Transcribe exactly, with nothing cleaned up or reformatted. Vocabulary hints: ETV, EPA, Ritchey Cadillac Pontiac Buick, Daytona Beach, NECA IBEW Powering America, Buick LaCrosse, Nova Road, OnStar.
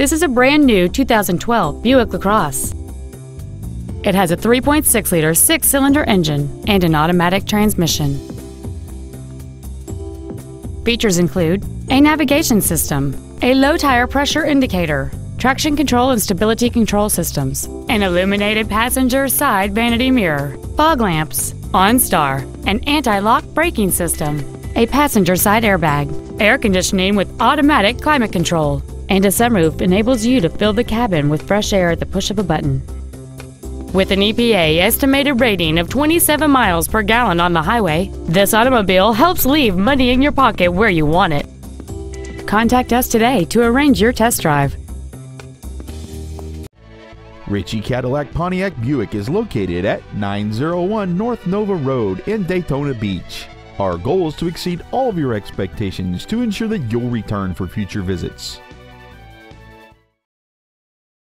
This is a brand new two thousand twelve Buick LaCrosse. It has a three point six liter six-cylinder engine and an automatic transmission. Features include a navigation system, a low tire pressure indicator, traction control and stability control systems, an illuminated passenger side vanity mirror, fog lamps, OnStar, an anti-lock braking system, a passenger side airbag, air conditioning with automatic climate control, and a sunroof enables you to fill the cabin with fresh air at the push of a button. With an E P A estimated rating of twenty-seven miles per gallon on the highway, this automobile helps leave money in your pocket where you want it. Contact us today to arrange your test drive. Ritchey Cadillac Pontiac Buick is located at nine oh one North Nova Road in Daytona Beach. Our goal is to exceed all of your expectations to ensure that you'll return for future visits.